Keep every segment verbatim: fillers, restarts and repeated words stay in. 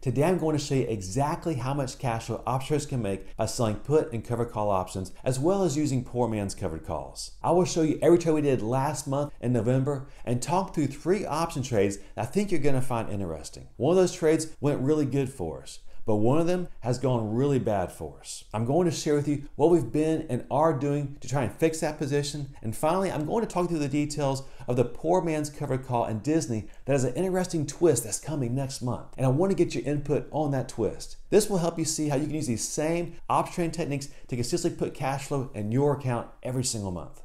Today I'm going to show you exactly how much cash flow options can make by selling put and covered call options, as well as using poor man's covered calls. I will show you every trade we did last month in November and talk through three option trades that I think you're going to find interesting. One of those trades went really good for us, but one of them has gone really bad for us. I'm going to share with you what we've been and are doing to try and fix that position. And finally, I'm going to talk through the details of the poor man's covered call in Disney that has an interesting twist that's coming next month. And I want to get your input on that twist. This will help you see how you can use these same option trading techniques to consistently put cash flow in your account every single month.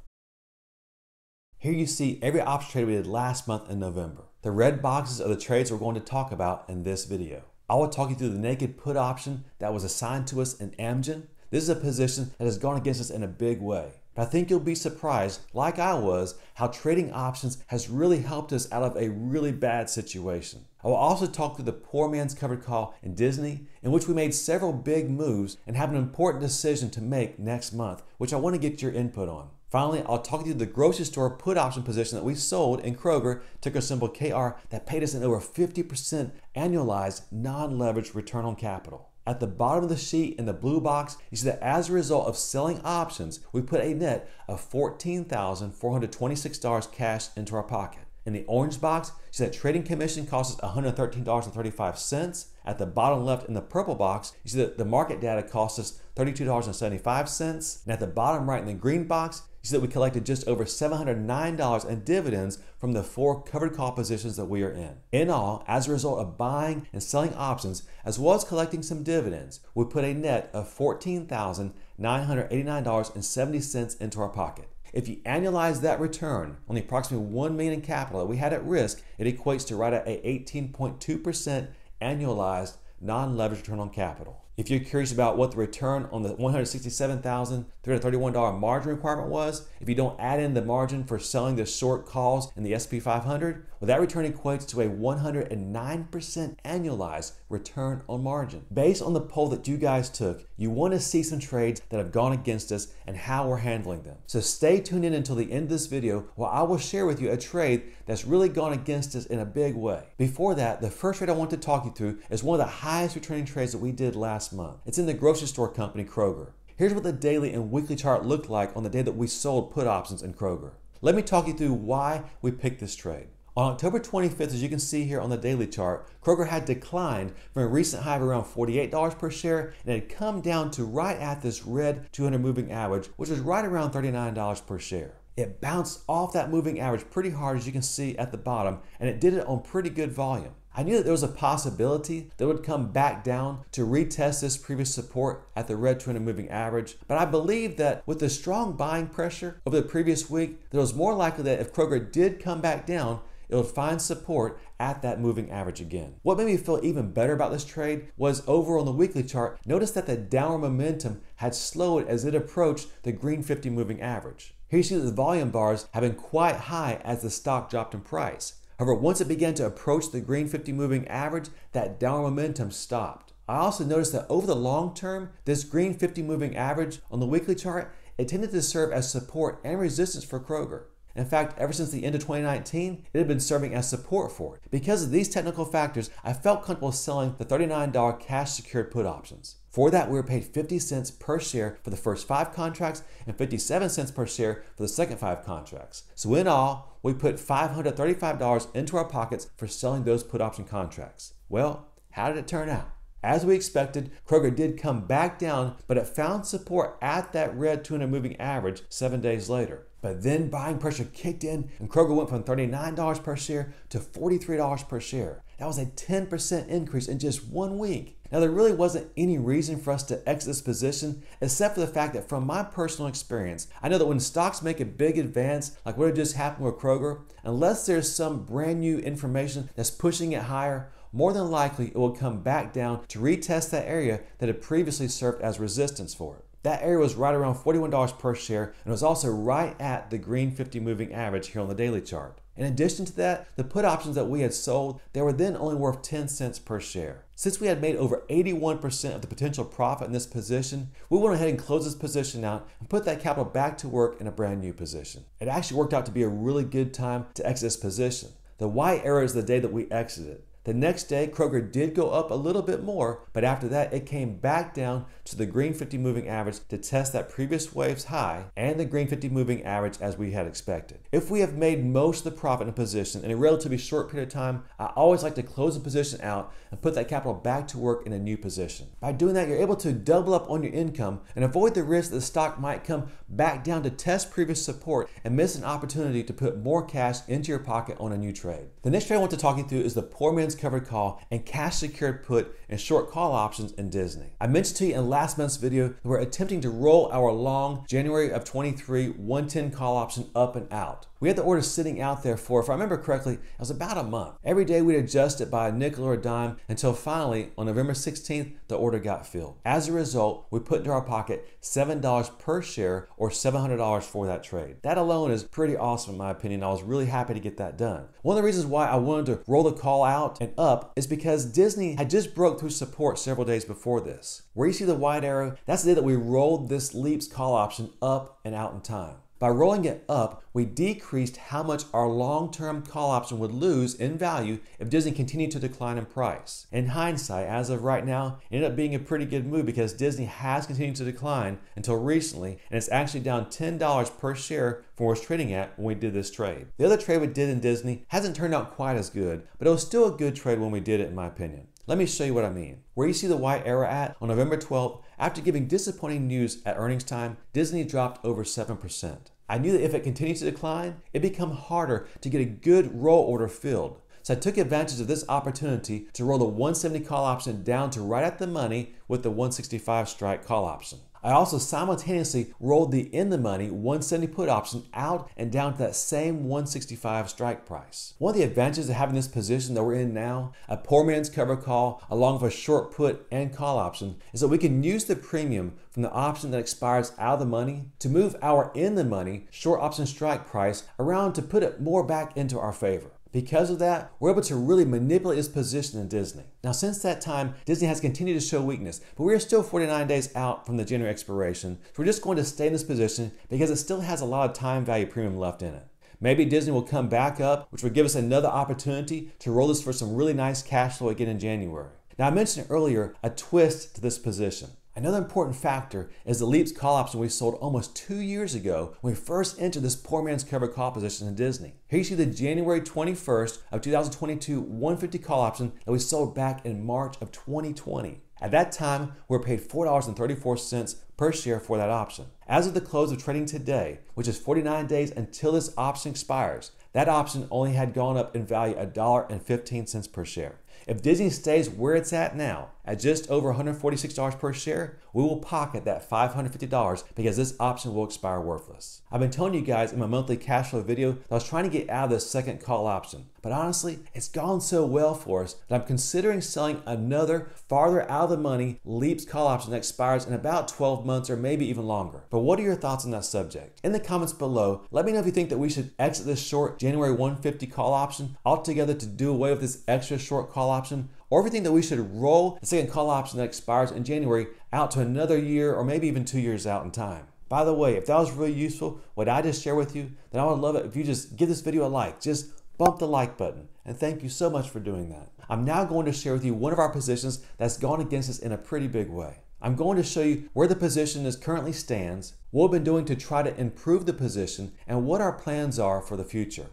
Here you see every option trade we did last month in November. The red boxes are the trades we're going to talk about in this video. I will talk you through the naked put option that was assigned to us in Amgen. This is a position that has gone against us in a big way. But I think you'll be surprised, like I was, how trading options has really helped us out of a really bad situation. I will also talk through the poor man's covered call in Disney, in which we made several big moves and have an important decision to make next month, which I want to get your input on. Finally, I'll talk to you through the grocery store put option position that we sold in Kroger, ticker symbol K R, that paid us an over fifty percent annualized non-leveraged return on capital. At the bottom of the sheet in the blue box, you see that as a result of selling options, we put a net of fourteen thousand four hundred twenty-six dollars cash into our pocket. In the orange box, you see that trading commission cost us one hundred thirteen dollars and thirty-five cents. At the bottom left in the purple box, you see that the market data cost us thirty-two dollars and seventy-five cents. And at the bottom right in the green box, you see that we collected just over seven hundred nine dollars in dividends from the four covered call positions that we are in. In all, as a result of buying and selling options, as well as collecting some dividends, we put a net of fourteen thousand nine hundred eighty-nine dollars and seventy cents into our pocket. If you annualize that return on the approximately one million dollars in capital that we had at risk, it equates to right at a eighteen point two percent annualized non-leveraged return on capital. If you're curious about what the return on the one hundred sixty-seven thousand three hundred thirty-one dollars margin requirement was, if you don't add in the margin for selling the short calls in the S and P five hundred, well, that return equates to a one hundred nine percent annualized return on margin. Based on the poll that you guys took, you want to see some trades that have gone against us and how we're handling them. So stay tuned in until the end of this video where I will share with you a trade that's really gone against us in a big way. Before that, the first trade I want to talk you through is one of the highest returning trades that we did last month. It's in the grocery store company Kroger. Here's what the daily and weekly chart looked like on the day that we sold put options in Kroger. Let me talk you through why we picked this trade. On October twenty-fifth, as you can see here on the daily chart, Kroger had declined from a recent high of around forty-eight dollars per share and had come down to right at this red two hundred moving average, which was right around thirty-nine dollars per share. It bounced off that moving average pretty hard, as you can see at the bottom, and it did it on pretty good volume. I knew that there was a possibility that it would come back down to retest this previous support at the red two hundred moving average, but I believed that with the strong buying pressure over the previous week, that it was more likely that if Kroger did come back down, it would find support at that moving average again. What made me feel even better about this trade was over on the weekly chart, notice that the downward momentum had slowed as it approached the green fifty moving average. Here you see that the volume bars have been quite high as the stock dropped in price. However, once it began to approach the green fifty moving average, that downward momentum stopped. I also noticed that over the long term, this green fifty moving average on the weekly chart, it tended to serve as support and resistance for Kroger. In fact, ever since the end of twenty nineteen, it had been serving as support for it. Because of these technical factors, I felt comfortable selling the thirty-nine dollar cash secured put options. For that, we were paid fifty cents per share for the first five contracts and fifty-seven cents per share for the second five contracts. So in all, we put five hundred thirty-five dollars into our pockets for selling those put option contracts. Well, how did it turn out? As we expected, Kroger did come back down, but it found support at that red two hundred moving average seven days later. But then buying pressure kicked in and Kroger went from thirty-nine dollars per share to forty-three dollars per share. That was a ten percent increase in just one week. Now, there really wasn't any reason for us to exit this position, except for the fact that from my personal experience, I know that when stocks make a big advance, like what had just happened with Kroger, unless there's some brand new information that's pushing it higher, more than likely it will come back down to retest that area that had previously served as resistance for it. That area was right around forty-one dollars per share and was also right at the green fifty moving average here on the daily chart. In addition to that, the put options that we had sold, they were then only worth ten cents per share. Since we had made over eighty-one percent of the potential profit in this position, we went ahead and closed this position out and put that capital back to work in a brand new position. It actually worked out to be a really good time to exit this position. The white arrow is the day that we exited. The next day, Kroger did go up a little bit more, but after that, it came back down to the green fifty moving average to test that previous wave's high and the green fifty moving average as we had expected. If we have made most of the profit in a position in a relatively short period of time, I always like to close a position out and put that capital back to work in a new position. By doing that, you're able to double up on your income and avoid the risk that the stock might come back down to test previous support and miss an opportunity to put more cash into your pocket on a new trade. The next trade I want to talk you through is the poor man's covered call and cash secured put and short call options in Disney. I mentioned to you in last month's video that we're attempting to roll our long January of twenty-three one ten call option up and out. We had the order sitting out there for, if I remember correctly, it was about a month. Every day we'd adjust it by a nickel or a dime until finally on November sixteenth, the order got filled. As a result, we put into our pocket seven dollars per share or seven hundred dollars for that trade. That alone is pretty awesome in my opinion. I was really happy to get that done. One of the reasons why I wanted to roll the call out and up is because Disney had just broke through support several days before this. Where you see the white arrow, that's the day that we rolled this leaps call option up and out in time. By rolling it up, we decreased how much our long-term call option would lose in value if Disney continued to decline in price. In hindsight, as of right now, it ended up being a pretty good move because Disney has continued to decline until recently, and it's actually down ten dollars per share from where it's trading at when we did this trade. The other trade we did in Disney hasn't turned out quite as good, but it was still a good trade when we did it in my opinion. Let me show you what I mean. Where you see the white arrow at, on November twelfth, after giving disappointing news at earnings time, Disney dropped over seven percent. I knew that if it continued to decline, it would become harder to get a good roll order filled. So I took advantage of this opportunity to roll the one seventy call option down to right at the money with the one sixty-five strike call option. I also simultaneously rolled the in the money one seventy put option out and down to that same one sixty-five strike price. One of the advantages of having this position that we're in now, a poor man's cover call along with a short put and call option, is that we can use the premium from the option that expires out of the money to move our in the money short option strike price around to put it more back into our favor. Because of that, we're able to really manipulate this position in Disney. Now, since that time, Disney has continued to show weakness, but we are still forty-nine days out from the January expiration, so we're just going to stay in this position because it still has a lot of time value premium left in it. Maybe Disney will come back up, which will give us another opportunity to roll this for some really nice cash flow again in January. Now, I mentioned earlier a twist to this position. Another important factor is the leaps call option we sold almost two years ago when we first entered this poor man's covered call position in Disney. Here you see the January twenty-first of two thousand twenty-two one fifty call option that we sold back in March of twenty twenty. At that time, we were paid four dollars and thirty-four cents per share for that option. As of the close of trading today, which is forty-nine days until this option expires, that option only had gone up in value one dollar and fifteen cents per share. If Disney stays where it's at now, at just over one hundred forty-six dollars per share, we will pocket that five hundred fifty dollars because this option will expire worthless. I've been telling you guys in my monthly cash flow video that I was trying to get out of this second call option, but honestly, it's gone so well for us that I'm considering selling another farther out of the money leaps call option that expires in about twelve months or maybe even longer. But what are your thoughts on that subject? In the comments below, let me know if you think that we should exit this short January one fifty call option altogether to do away with this extra short call option, or if you think that we should roll the second call option that expires in January out to another year or maybe even two years out in time. By the way, if that was really useful, what I just shared with you, then I would love it if you just give this video a like. Just bump the like button. And thank you so much for doing that. I'm now going to share with you one of our positions that's gone against us in a pretty big way. I'm going to show you where the position is currently stands, what we've been doing to try to improve the position, and what our plans are for the future.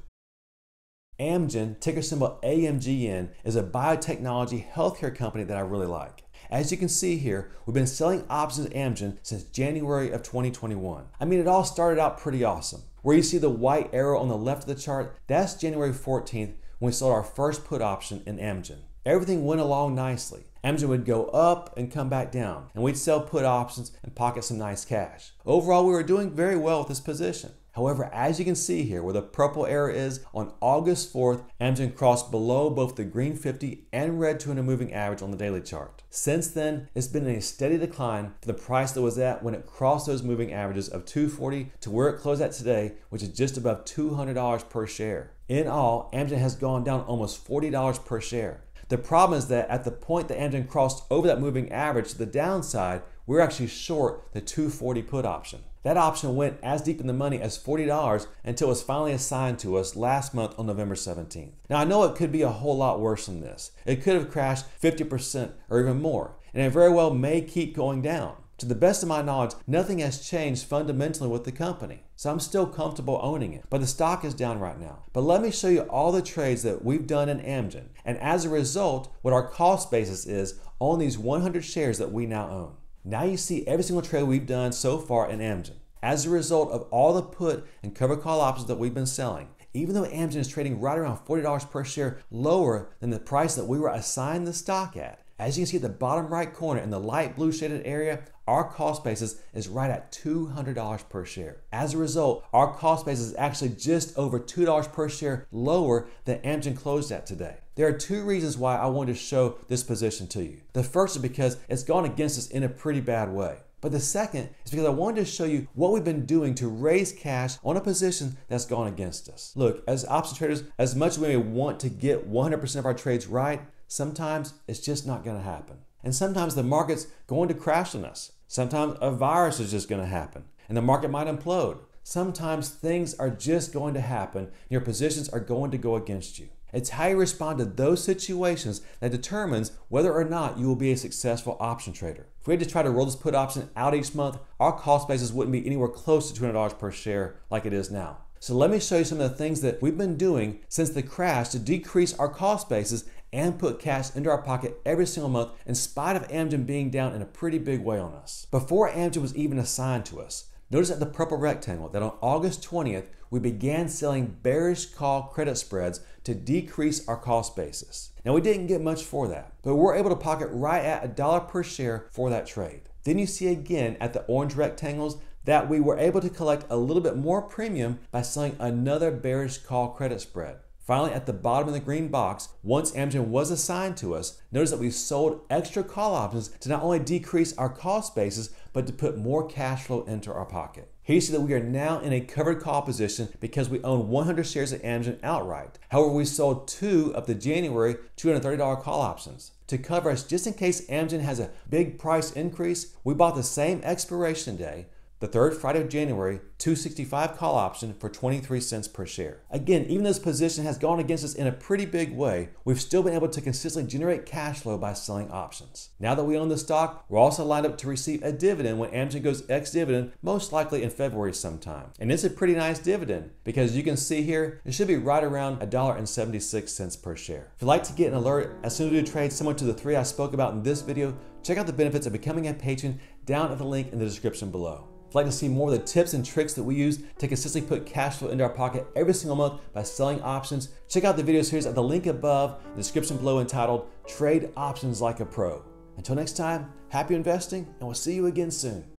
Amgen, ticker symbol A M G N, is a biotechnology healthcare company that I really like. As you can see here, we've been selling options at Amgen since January of twenty twenty-one. I mean, it all started out pretty awesome. Where you see the white arrow on the left of the chart, that's January fourteenth when we sold our first put option in Amgen. Everything went along nicely. Amgen would go up and come back down, and we'd sell put options and pocket some nice cash. Overall, we were doing very well with this position. However, as you can see here, where the purple arrow is, on August fourth, Amgen crossed below both the green fifty and red two hundred moving average on the daily chart. Since then, it's been in a steady decline for the price that was at when it crossed those moving averages of two forty to where it closed at today, which is just above two hundred dollars per share. In all, Amgen has gone down almost forty dollars per share. The problem is that at the point that Amgen crossed over that moving average to the downside, we were actually short the two forty put option. That option went as deep in the money as forty dollars until it was finally assigned to us last month on November seventeenth. Now, I know it could be a whole lot worse than this. It could have crashed fifty percent or even more, and it very well may keep going down. To the best of my knowledge, nothing has changed fundamentally with the company, so I'm still comfortable owning it, but the stock is down right now. But let me show you all the trades that we've done in Amgen, and as a result, what our cost basis is on these one hundred shares that we now own. Now you see every single trade we've done so far in Amgen. As a result of all the put and cover call options that we've been selling, even though Amgen is trading right around forty dollars per share lower than the price that we were assigned the stock at, as you can see at the bottom right corner in the light blue shaded area, our cost basis is right at two hundred dollars per share. As a result, our cost basis is actually just over two dollars per share lower than Amgen closed at today. There are two reasons why I wanted to show this position to you. The first is because it's gone against us in a pretty bad way. But the second is because I wanted to show you what we've been doing to raise cash on a position that's gone against us. Look, as option traders, as much as we may want to get one hundred percent of our trades right, sometimes it's just not going to happen. And sometimes the market's going to crash on us. Sometimes a virus is just going to happen and the market might implode. Sometimes things are just going to happen and your positions are going to go against you. It's how you respond to those situations that determines whether or not you will be a successful option trader. If we had to try to roll this put option out each month, our cost basis wouldn't be anywhere close to two hundred dollars per share like it is now. So let me show you some of the things that we've been doing since the crash to decrease our cost basis and put cash into our pocket every single month in spite of Amgen being down in a pretty big way on us. Before Amgen was even assigned to us, notice at the purple rectangle that on August twentieth, we began selling bearish call credit spreads to decrease our cost basis. Now we didn't get much for that, but we were able to pocket right at a dollar per share for that trade. Then you see again at the orange rectangles that we were able to collect a little bit more premium by selling another bearish call credit spread. Finally, at the bottom of the green box, once Amgen was assigned to us, notice that we sold extra call options to not only decrease our cost basis, but to put more cash flow into our pocket. Here you see that we are now in a covered call position because we own one hundred shares of Amgen outright. However, we sold two of the January two hundred thirty dollar call options. To cover us, just in case Amgen has a big price increase, we bought the same expiration day, the third Friday of January, two sixty-five call option for twenty-three cents per share. Again, even though this position has gone against us in a pretty big way, we've still been able to consistently generate cash flow by selling options. Now that we own the stock, we're also lined up to receive a dividend when Amgen goes ex-dividend, most likely in February sometime. And it's a pretty nice dividend because you can see here, it should be right around one dollar and seventy-six cents per share. If you'd like to get an alert as soon as we do trades similar to the three I spoke about in this video, check out the benefits of becoming a patron down at the link in the description below. If you'd like to see more of the tips and tricks that we use to consistently put cash flow into our pocket every single month by selling options, check out the video series at the link above in the description below entitled Trade Options Like a Pro. Until next time, happy investing, and we'll see you again soon.